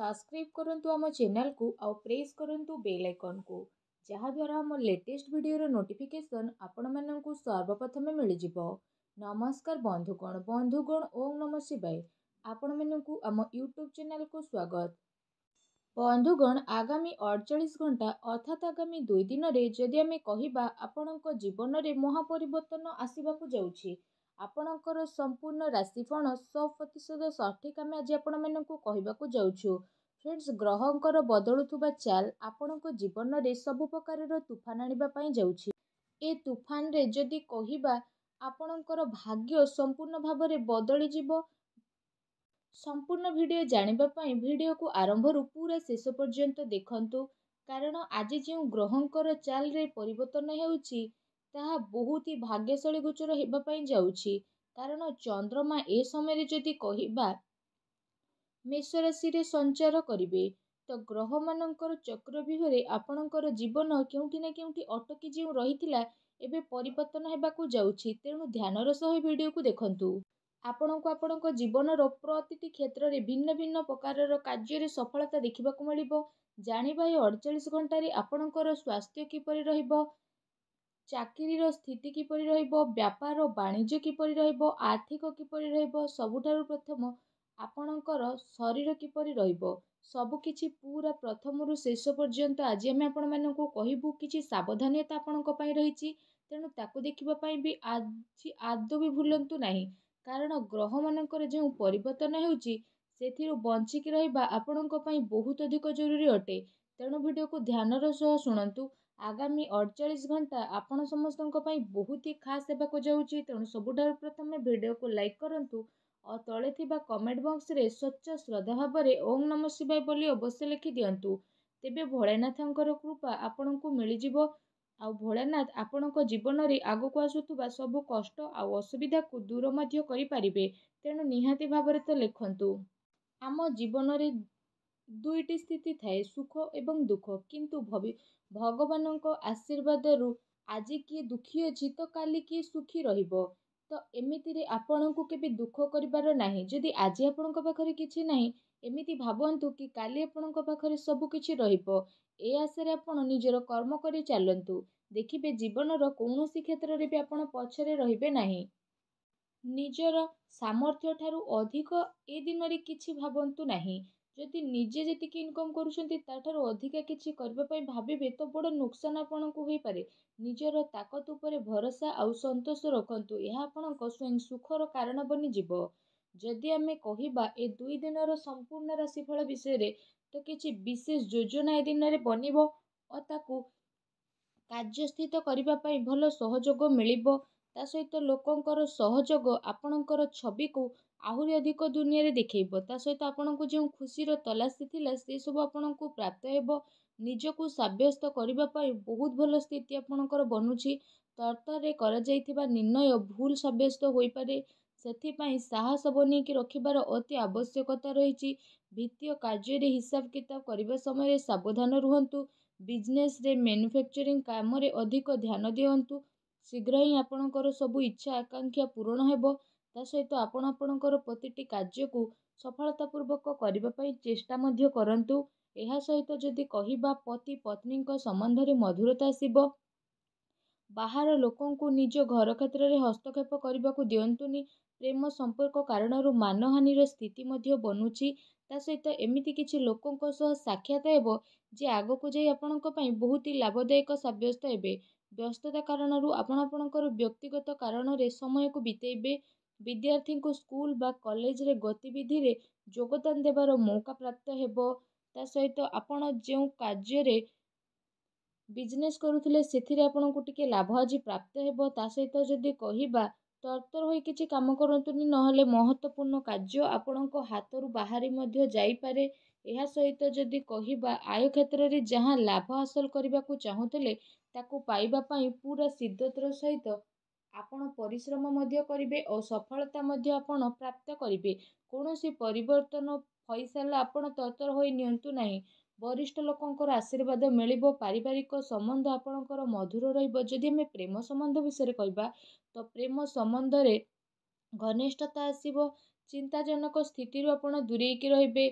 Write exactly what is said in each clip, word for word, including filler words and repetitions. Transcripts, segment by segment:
Subscribe करूँ आम channel को आउ प्रेस करूँ बेल आइकन को जहाद्वारा आम लेटेस्ट वीडियो नोटिफिकेशन आपण मानू सर्वप्रथमे मिलजिव। नमस्कार बंधुगण बंधुगण ओम नमः शिवाय। आपण मानू आम यूट्यूब चैनल को स्वागत। बंधुगण आगामी अड़चाश घंटा अर्थात आगामी दुई दिन में जदि आम कह आपण जीवन में महापरन आसवाक जाऊँगी आपणकर संपूर्ण राशिफल सौ प्रतिशत सठिक आम आज आपण मानक कहवाक जाऊँ। फ्रेंड्स ग्रहर बदलुवा चाल आपण जीवन में सबु प्रकार तूफान आने जाऊँगी। ए तूफान रे जदि कह आपणकर भाग्य संपूर्ण भाव में बदली संपूर्ण वीडियो जानिबा पई वीडियो को आरंभ रु पूरा शेष पर्यंत देखंतु, कारण आज जो ग्रहंकर चाल रे परिवर्तन हेउची ताहा बहुत ही भाग्यशाली गोचर हेबा पई जाउची। कारण चंद्रमा ए समय जदि कहिबा मेष राशि रे संचार करिवे तो ग्रह मानकर चक्रव्यूह रे आपणकर जीवन केउठी ना केउठी अटकी जो रहितिला एबे परिवर्तन हेबाकू जाउची। तेणु ध्यान रो सह वीडियो को देखंतु। आपण को आपण जीवन प्रति क्षेत्र में भिन्न भिन्न प्रकार कार्य सफलता देखा मिल जाना। अड़चाश घंटे आपणकर स्वास्थ्य किपर चाकरीर स्थिति किपर व्यापार वाणिज्य किपर आर्थिक किपर सबुठारु प्रथम आपणकर शरीर किपर सबकिछि पूरा प्रथम रु शेष पर्यंत आज आम आपण मानक कहबू। किछि सावधानता आपण रही तेणु ताकू देखा भी आज आदौ भी भूलंतु नाही, कारण ग्रह मानकर जो परिवर्तन होउची सेथिरु बंचिकी रहिबा आपणक पई बहुत अधिक जरूरी अटे। तेणु वीडियो को ध्यान रो सह सुनंतु। आगामी अड़चाश घंटा आपण समस्तक पई बहुत ही खास हेबाक जाउची। तेणु सबुठारु प्रथमे वीडियो को लाइक करंतु और तळे थिबा कमेंट बॉक्स रे स्वच्छ श्रद्धा भाव में ओम नमः शिवाय बोली अवश्य लिखि दियंतु। तेबे भोलेनाथंकर कृपा आपणक मिलिजिवो। आउ भोलेनाथ आपणक जीवन रे आगो को आसुवा सबु कष्ट आउ असुविधा को दूर मध्य करि परिबे। तेणु निहाती भाव तो लिखंतु। आम जीवन रे दुईटी स्थिति थाए सुख एवं दुख, किंतु भगवान आशीर्वाद रु आज किए दुखी अछि तो काली किए सुखी रहिबो। तो एमिति रे आपणक केबे दुख करिबार नाही। जदि आज आपणक पाखरे किछि नाही एमिति भावंतु कि काली आपणक पाखरे सब किछि रहिबो। ए आशा आपण निजर कर्म करी चालंतु। देखिबे जीवन रो कोनोसी क्षेत्र रे भी आपण पछरे रहिबे नाही। निजर सामर्थ्य ठारू अधिक ए दिन रे किछि भाबंतु नाही। जदि निजे जेतिकी इनकम करूछंती ता ठारू अधिका किछि करबा पई भाबिबे तो बड़ नुकसान आपणकु होई पारे। निजर ताकत उपरे भरोसा आउ संतोष रखंतु, ଏହା आपणक स्वयं सुखर कारण बनि जिवो। जदि आमे कहिबा ए दुई दिनर संपूर्ण राशिफल विषय रे तो किसी विशेष योजना ए दिन में बनब और ताकू कार्यस्थित करने भल सहयोग मिलिबो। ता सहित लोकंकर सहयोग आपणकर छवि को आहुरी अधिक दुनिया रे देखेइबो। ता सहित आपणकु जो खुशीर तलाशी थिला से सब आपणकु प्राप्त हेबो। निजकु साब्यस्त करिबा पई बहुत भल स्थिति आपणकर बनुछि। तर्तर रे करा जाइथिबा निर्णय भूल साब्यस्त होई पारे, सेथिपाई साहस बनेकी रखिबार अति आवश्यकता रहिछि। वित्तीय कार्य रे हिसाब किताब करबा समय सावधान रुहंतु। बिजनेस रे मैन्युफैक्चरिंग काम रे अधिक ध्यान दियंतु। शीघ्र ही आपणकर सबु इच्छा आकांक्षा पूर्ण हेबो। ता सहित आपण आपणकर प्रतिटी कार्य को सफलता पूर्वक करबा पई चेष्टा मध्य करंतु। एहा सहित जदि कहिबा पति पत्नी को संबंध रे मधुरता आसीबो। बाहर लोकंकु निज घर क्षेत्र रे हस्तक्षेप करबाकू दियंतुनी। प्रेम संपर्क कारण मानहानि स्थिति बनुची। ता सहित एमिति किछि लोकंक सह साक्षात हेबो जे आगकू जाई आपणक पई बहुत ही लाभदायक साब्यस्त हेबे। व्यस्तता कारण आपण आपणकर व्यक्तिगत कारण रे समय को बितेइबे। विद्यार्थी को स्कूल बा कॉलेज रे गतिविधि रे योगदान देबार मौका प्राप्त हेबो। ता सहित आपण जे कार्य रे बिजनेस करूथिले सेथिरे आपणकू टिके लाभ आज प्राप्त हेबो। ता सहित जदि कहिबा तर्तर होई किछि काम करंतुनी, नहले महत्वपूर्ण कार्य आपणको हातरू बाहरी मध्य जाई पारे। एहा सहित जदि कहिबा आय क्षेत्र रे जहाँ लाभ हासिल करबाकू चाहूथिले ताकू पाइबा पई पूरा सिद्धतर सहित आपण परिश्रम मध्य करिवे और सफलता मध्य आपण प्राप्त करिवे। कोनोसी परिवर्तन फैसला आपण तर्तर होई नियंतु नाही। वरिष्ठ लोकंकर आशीर्वाद मिलिबो। पारिवारिक संबंध आपणकर मधुर रहिबो। जदि आमे प्रेम संबंध विषय कहबा तो प्रेम संबंध रे घनिष्ठता आसीबो। चिंताजनक स्थिति रो आपण दूरेकी रहिबे।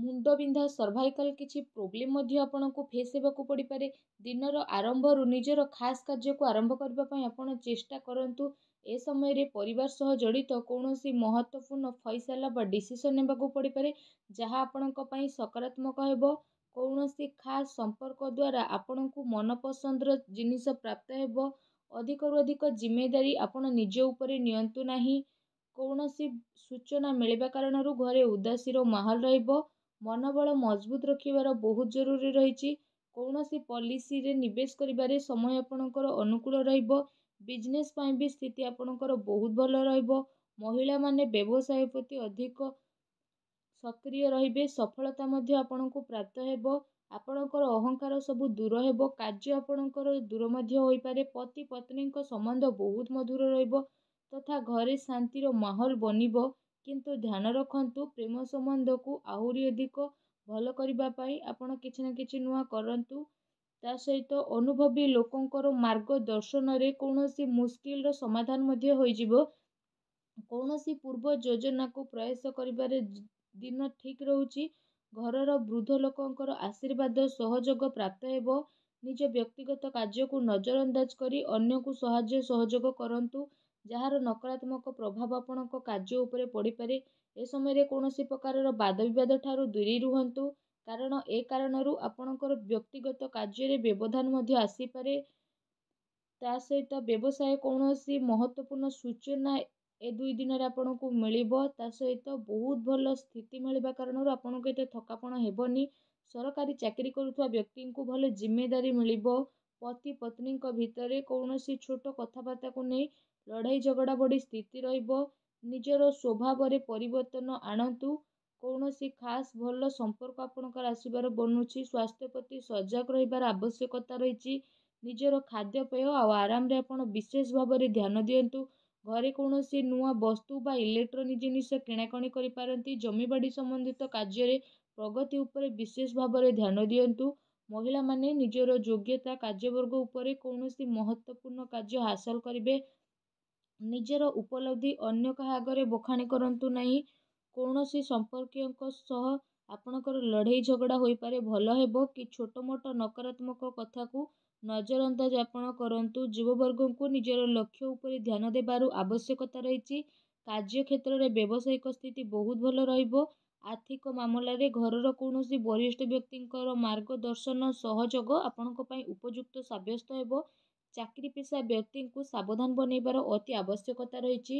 ମୁଣ୍ଡ ବିନ୍ଧା ସର୍ଭାଇକାଲ କିଛି ପ୍ରୋବ୍ଲେମ୍ ମଧ୍ୟ ଆପଣଙ୍କୁ ଫେସ୍ ହେବାକୁ ପଡ଼ିପାରେ। ଦିନର ଆରମ୍ଭରୁ ନିଜର ଖାସ୍ କାର୍ଯ୍ୟକୁ ଆରମ୍ଭ କରିବା ପାଇଁ ଆପଣ ଚେଷ୍ଟା କରନ୍ତୁ। ଏ ସମୟରେ ପରିବାର ସହ ଜଡ଼ିତ କୌଣସି ମହତ୍ତ୍ୱପୂର୍ଣ୍ଣ ଫଇସଲା ବା ଡିସିସନ୍ ନେବାକୁ ପଡ଼ିପାରେ, ଯାହା ଆପଣଙ୍କ ପାଇଁ ସକାରାତ୍ମକ ହେବ। କୌଣସି ଖାସ୍ ସମ୍ପର୍କ ଦ୍ୱାରା ଆପଣଙ୍କୁ ମନପସନ୍ଦର ଜିନିଷ ପ୍ରାପ୍ତ ହେବ। ଅଧିକରୁ ଅଧିକ ଜିମେଦାରୀ ଆପଣ ନିଜ ଉପରେ ନିଅନ୍ତୁ ନାହିଁ। କୌଣସି ସୂଚନା ମିଳିବା କାରଣରୁ ଘରେ ଉଦାସୀର ମାହୋଲ ରହିବ। ମନୋବଳ ମଜବୁତ ରଖିବାର ବହୁତ ଜରୁରୀ ରହିଛି। କୌଣସି ପଲିସିରେ ନିବେଶ କରିବାରେ ସମୟ ଆପଣଙ୍କର ଅନୁକୂଳ ରହିବ। ବିଜନେସ୍ ପାଇଁ ବି ସ୍ଥିତି ଆପଣଙ୍କର ବହୁତ ଭଲ ରହିବ। ମହିଳାମାନେ ବ୍ୟବସାୟ ପ୍ରତି ଅଧିକ ସକ୍ରିୟ ରହିବେ। ସଫଳତା ମଧ୍ୟ ଆପଣଙ୍କୁ ପ୍ରାପ୍ତ ହେବ। ଆପଣଙ୍କର ଅହଂକାର ସବୁ ଦୂର ହେବ। କାର୍ଯ୍ୟ ଆପଣଙ୍କର ଦୂର ମଧ୍ୟ ହୋଇପାରେ। ପତି ପତ୍ନୀଙ୍କ ସମ୍ବନ୍ଧ ବହୁତ ମଧୁର ରହିବ ତଥା ଘରେ ଶାନ୍ତିର ମାହୋଲ ବନିବ। କିନ୍ତୁ ଧ୍ୟାନ ରଖନ୍ତୁ, ପ୍ରେମ ସମ୍ବନ୍ଧକୁ ଆହୁରି ଅଧିକ ଭଲ କରିବା ପାଇଁ ଆପଣ କିଛି ନା କିଛି ନୂଆ କରନ୍ତୁ। ତା ସହିତ ଅନୁଭବୀ ଲୋକଙ୍କର ମାର୍ଗଦର୍ଶନରେ କୌଣସି ମୁସ୍କିଲର ସମାଧାନ ମଧ୍ୟ ହୋଇଯିବ। କୌଣସି ପୂର୍ବ ଯୋଜନାକୁ ପ୍ରୟାସ କରିବାରେ ଦିନ ଠିକ୍ ରହୁଛି। ଘରର ବୃଦ୍ଧ ଲୋକଙ୍କର ଆଶୀର୍ବାଦ ସହଯୋଗ ପ୍ରାପ୍ତ ହେବ। ନିଜ ବ୍ୟକ୍ତିଗତ କାର୍ଯ୍ୟକୁ ନଜରଅନ୍ଦାଜ କରି ଅନ୍ୟକୁ ସାହାଯ୍ୟ ସହଯୋଗ କରନ୍ତୁ, ଯାହାର ନକାରାତ୍ମକ ପ୍ରଭାବ ଆପଣଙ୍କ କାର୍ଯ୍ୟ ଉପରେ ପଡ଼ିପାରେ। ଏ ସମୟରେ କୌଣସି ପ୍ରକାରର ବାଦବିବାଦ ଠାରୁ ଦୂରେଇ ରୁହନ୍ତୁ, କାରଣ ଏ କାରଣରୁ ଆପଣଙ୍କର ବ୍ୟକ୍ତିଗତ କାର୍ଯ୍ୟରେ ବ୍ୟବଧାନ ମଧ୍ୟ ଆସିପାରେ। ତା ସହିତ ବ୍ୟବସାୟ କୌଣସି ମହତ୍ତ୍ୱପୂର୍ଣ୍ଣ ସୂଚନା ଏ ଦୁଇ ଦିନରେ ଆପଣଙ୍କୁ ମିଳିବ। ତା ସହିତ ବହୁତ ଭଲ ସ୍ଥିତି ମିଳିବା କାରଣରୁ ଆପଣଙ୍କୁ ଏତେ ଥକାପଣ ହେବନି। ସରକାରୀ ଚାକିରି କରୁଥିବା ବ୍ୟକ୍ତିଙ୍କୁ ଭଲ ଜିମେଦାରୀ ମିଳିବ। ପତି ପତ୍ନୀଙ୍କ ଭିତରେ କୌଣସି ଛୋଟ କଥାବାର୍ତ୍ତାକୁ ନେଇ ଲଢ଼ାଇ ଝଗଡ଼ା ଭଳି ସ୍ଥିତି ରହିବ। ନିଜର ସ୍ୱଭାବରେ ପରିବର୍ତ୍ତନ ଆଣନ୍ତୁ। କୌଣସି ଖାସ୍ ଭଲ ସମ୍ପର୍କ ଆପଣଙ୍କର ଆସିବାର ବନୁଛି। ସ୍ୱାସ୍ଥ୍ୟ ପ୍ରତି ସଜାଗ ରହିବାର ଆବଶ୍ୟକତା ରହିଛି। ନିଜର ଖାଦ୍ୟପେୟ ଆଉ ଆରାମରେ ଆପଣ ବିଶେଷ ଭାବରେ ଧ୍ୟାନ ଦିଅନ୍ତୁ। ଘରେ କୌଣସି ନୂଆ ବସ୍ତୁ ବା ଇଲେକ୍ଟ୍ରୋନିକ୍ ଜିନିଷ କିଣାକିଣି କରିପାରନ୍ତି। ଜମିବାଡ଼ି ସମ୍ବନ୍ଧିତ କାର୍ଯ୍ୟରେ ପ୍ରଗତି ଉପରେ ବିଶେଷ ଭାବରେ ଧ୍ୟାନ ଦିଅନ୍ତୁ। ମହିଳାମାନେ ନିଜର ଯୋଗ୍ୟତା କାର୍ଯ୍ୟବର୍ଗ ଉପରେ କୌଣସି ମହତ୍ତ୍ୱପୂର୍ଣ୍ଣ କାର୍ଯ୍ୟ ହାସଲ କରିବେ। ନିଜର ଉପଲବ୍ଧି ଅନ୍ୟ କାହା ଆଗରେ ବଖାଣି କରନ୍ତୁ ନାହିଁ। କୌଣସି ସମ୍ପର୍କୀୟଙ୍କ ସହ ଆପଣଙ୍କର ଲଢ଼େଇ ଝଗଡ଼ା ହୋଇପାରେ। ଭଲ ହେବ କି ଛୋଟମୋଟ ନକାରାତ୍ମକ କଥାକୁ ନଜରଅନ୍ଦାଜ ଆପଣ କରନ୍ତୁ। ଯୁବବର୍ଗଙ୍କୁ ନିଜର ଲକ୍ଷ୍ୟ ଉପରେ ଧ୍ୟାନ ଦେବାର ଆବଶ୍ୟକତା ରହିଛି। କାର୍ଯ୍ୟକ୍ଷେତ୍ରରେ ବ୍ୟବସାୟିକ ସ୍ଥିତି ବହୁତ ଭଲ ରହିବ। ଆର୍ଥିକ ମାମଲାରେ ଘରର କୌଣସି ବରିଷ୍ଠ ବ୍ୟକ୍ତିଙ୍କର ମାର୍ଗଦର୍ଶନ ସହଯୋଗ ଆପଣଙ୍କ ପାଇଁ ଉପଯୁକ୍ତ ସାବ୍ୟସ୍ତ ହେବ। ଚାକିରି ପେଶା ବ୍ୟକ୍ତିଙ୍କୁ ସାବଧାନ ବନେଇବାର ଅତି ଆବଶ୍ୟକତା ରହିଛି।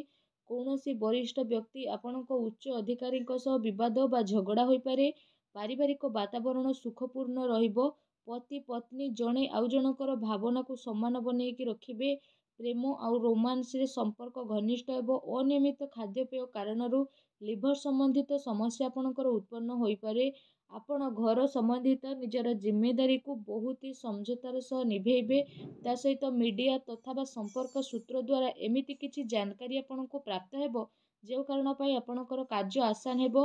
କୌଣସି ବରିଷ୍ଠ ବ୍ୟକ୍ତି ଆପଣଙ୍କ ଉଚ୍ଚ ଅଧିକାରୀଙ୍କ ସହ ବିବାଦ ବା ଝଗଡ଼ା ହୋଇପାରେ। ପାରିବାରିକ ବାତାବରଣ ସୁଖପୂର୍ଣ୍ଣ ରହିବ। ପତି ପତ୍ନୀ ଜଣେ ଆଉ ଜଣଙ୍କର ଭାବନାକୁ ସମାନ ବନେଇକି ରଖିବେ। ପ୍ରେମ ଆଉ ରୋମାନ୍ସରେ ସମ୍ପର୍କ ଘନିଷ୍ଠ ହେବ। ଅନିୟମିତ ଖାଦ୍ୟପେୟ କାରଣରୁ ଲିଭର ସମ୍ବନ୍ଧିତ ସମସ୍ୟା ଆପଣଙ୍କର ଉତ୍ପନ୍ନ ହୋଇପାରେ। ଆପଣ ଘର ସମ୍ବନ୍ଧିତ ନିଜର ଜିମେଦାରୀକୁ ବହୁତ ହି ସମଝୋତାର ସହ ନିଭେଇବେ। ତା ସହିତ ମିଡ଼ିଆ ତଥା ବା ସମ୍ପର୍କ ସୂତ୍ର ଦ୍ୱାରା ଏମିତି କିଛି ଜାଣକାରୀ ଆପଣଙ୍କୁ ପ୍ରାପ୍ତ ହେବ, ଯେଉଁ କାରଣ ପାଇଁ ଆପଣଙ୍କର କାର୍ଯ୍ୟ ଆସାନ ହେବ।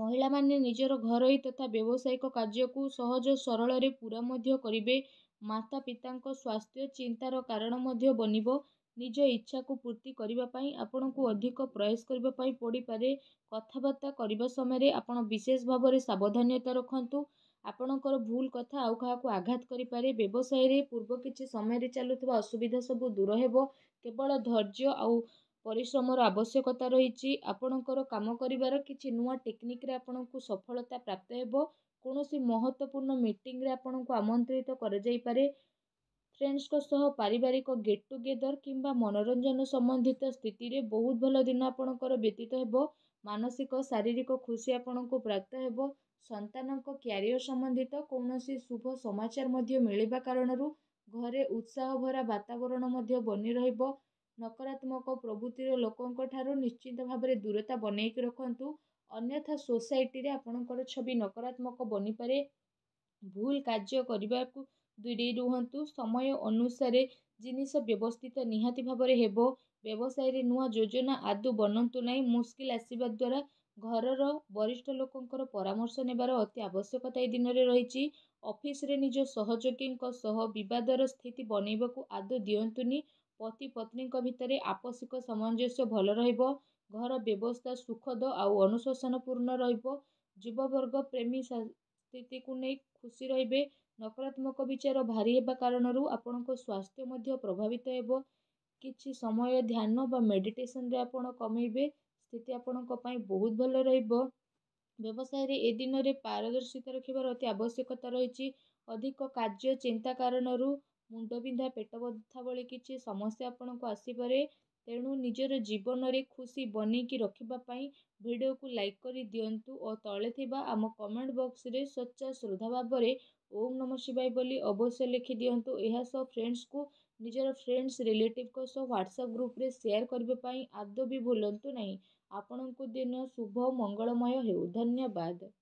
ମହିଳାମାନେ ନିଜର ଘରୋଇ ତଥା ବ୍ୟବସାୟିକ କାର୍ଯ୍ୟକୁ ସହଜ ସରଳରେ ପୂରା ମଧ୍ୟ କରିବେ। ମାତା ପିତାଙ୍କ ସ୍ୱାସ୍ଥ୍ୟ ଚିନ୍ତାର କାରଣ ମଧ୍ୟ ବନିବ। ନିଜ ଇଚ୍ଛାକୁ ପୂର୍ତ୍ତି କରିବା ପାଇଁ ଆପଣଙ୍କୁ ଅଧିକ ପ୍ରୟାସ କରିବା ପାଇଁ ପଡ଼ିପାରେ। କଥାବାର୍ତ୍ତା କରିବା ସମୟରେ ଆପଣ ବିଶେଷ ଭାବରେ ସାବଧାନତା ରଖନ୍ତୁ। ଆପଣଙ୍କର ଭୁଲ କଥା ଆଉ କାହାକୁ ଆଘାତ କରିପାରେ। ବ୍ୟବସାୟରେ ପୂର୍ବ କିଛି ସମୟରେ ଚାଲୁଥିବା ଅସୁବିଧା ସବୁ ଦୂର ହେବ। କେବଳ ଧୈର୍ଯ୍ୟ ଆଉ ପରିଶ୍ରମର ଆବଶ୍ୟକତା ରହିଛି। ଆପଣଙ୍କର କାମ କରିବାର କିଛି ନୂଆ ଟେକ୍ନିକରେ ଆପଣଙ୍କୁ ସଫଳତା ପ୍ରାପ୍ତ ହେବ। କୌଣସି ମହତ୍ତ୍ୱପୂର୍ଣ୍ଣ ମିଟିଂରେ ଆପଣଙ୍କୁ ଆମନ୍ତ୍ରିତ କରାଯାଇପାରେ। ଫ୍ରେଣ୍ଡସ୍ଙ୍କ ସହ ପାରିବାରିକ ଗେଟ୍ ଟୁଗେଦର କିମ୍ବା ମନୋରଞ୍ଜନ ସମ୍ବନ୍ଧିତ ସ୍ଥିତିରେ ବହୁତ ଭଲ ଦିନ ଆପଣଙ୍କର ବ୍ୟତୀତ ହେବ। ମାନସିକ ଶାରୀରିକ ଖୁସି ଆପଣଙ୍କୁ ପ୍ରାପ୍ତ ହେବ। ସନ୍ତାନଙ୍କ କ୍ୟାରିୟର ସମ୍ବନ୍ଧିତ କୌଣସି ଶୁଭ ସମାଚାର ମଧ୍ୟ ମିଳିବା କାରଣରୁ ଘରେ ଉତ୍ସାହ ଭରା ବାତାବରଣ ମଧ୍ୟ ବନି ରହିବ। ନକାରାତ୍ମକ ପ୍ରବୃତ୍ତିର ଲୋକଙ୍କ ଠାରୁ ନିଶ୍ଚିତ ଭାବରେ ଦୂରତା ବନେଇକି ରଖନ୍ତୁ, ଅନ୍ୟଥା ସୋସାଇଟିରେ ଆପଣଙ୍କର ଛବି ନକାରାତ୍ମକ ବନିପାରେ। ଭୁଲ କାର୍ଯ୍ୟ କରିବାକୁ ଦୂରେଇ ରୁହନ୍ତୁ। ସମୟ ଅନୁସାରେ ଜିନିଷ ବ୍ୟବସ୍ଥିତ ନିହାତି ଭାବରେ ହେବ। ବ୍ୟବସାୟରେ ନୂଆ ଯୋଜନା ଆଦୌ ବନାନ୍ତୁ ନାହିଁ। ମୁସ୍କିଲ ଆସିବା ଦ୍ୱାରା ଘରର ବରିଷ୍ଠ ଲୋକଙ୍କର ପରାମର୍ଶ ନେବାର ଅତି ଆବଶ୍ୟକତା ଏ ଦିନରେ ରହିଛି। ଅଫିସରେ ନିଜ ସହଯୋଗୀଙ୍କ ସହ ବିବାଦର ସ୍ଥିତି ବନେଇବାକୁ ଆଦୌ ଦିଅନ୍ତୁନି। ପତି ପତ୍ନୀଙ୍କ ଭିତରେ ଆପସିକ ସାମଞ୍ଜସ୍ୟ ଭଲ ରହିବ। ଘର ବ୍ୟବସ୍ଥା ସୁଖଦ ଆଉ ଅନୁଶାସନପୂର୍ଣ୍ଣ ରହିବ। ଯୁବବର୍ଗ ପ୍ରେମୀ ସ୍ଥିତିକୁ ନେଇ ଖୁସି ରହିବେ। ନକାରାତ୍ମକ ବିଚାର ଭାରି ହେବା କାରଣରୁ ଆପଣଙ୍କ ସ୍ୱାସ୍ଥ୍ୟ ମଧ୍ୟ ପ୍ରଭାବିତ ହେବ। କିଛି ସମୟ ଧ୍ୟାନ ବା ମେଡିଟେସନରେ ଆପଣ କମେଇବେ। ସ୍ଥିତି ଆପଣଙ୍କ ପାଇଁ ବହୁତ ଭଲ ରହିବ। ବ୍ୟବସାୟରେ ଏ ଦିନରେ ପାରଦର୍ଶିତା ରଖିବାର ଅତି ଆବଶ୍ୟକତା ରହିଛି। ଅଧିକ କାର୍ଯ୍ୟ ଚିନ୍ତା କାରଣରୁ ମୁଣ୍ଡବିନ୍ଧା, ପେଟ ବଥା ଭଳି କିଛି ସମସ୍ୟା ଆପଣଙ୍କୁ ଆସିପାରେ। ତେଣୁ ନିଜର ଜୀବନରେ ଖୁସି ବନେଇକି ରଖିବା ପାଇଁ ଭିଡ଼ିଓକୁ ଲାଇକ୍ କରି ଦିଅନ୍ତୁ ଓ ତଳେ ଥିବା ଆମ କମେଣ୍ଟ ବକ୍ସରେ ସଚ୍ଚା ଶ୍ରଦ୍ଧା ଭାବରେ ଓମ୍ ନମଃ ଶିବାୟ ବୋଲି ଅବଶ୍ୟ ଲେଖି ଦିଅନ୍ତୁ। ଏହା ସହ ଫ୍ରେଣ୍ଡସ୍କୁ ନିଜର ଫ୍ରେଣ୍ଡସ୍ ରିଲେଟିଭ୍ଙ୍କ ସହ ହ୍ୱାଟ୍ସଆପ୍ ଗ୍ରୁପରେ ସେୟାର କରିବା ପାଇଁ ଆଦୌ ବି ଭୁଲନ୍ତୁ ନାହିଁ। ଆପଣଙ୍କୁ ଦିନ ଶୁଭ ମଙ୍ଗଳମୟ ହେଉ। ଧନ୍ୟବାଦ।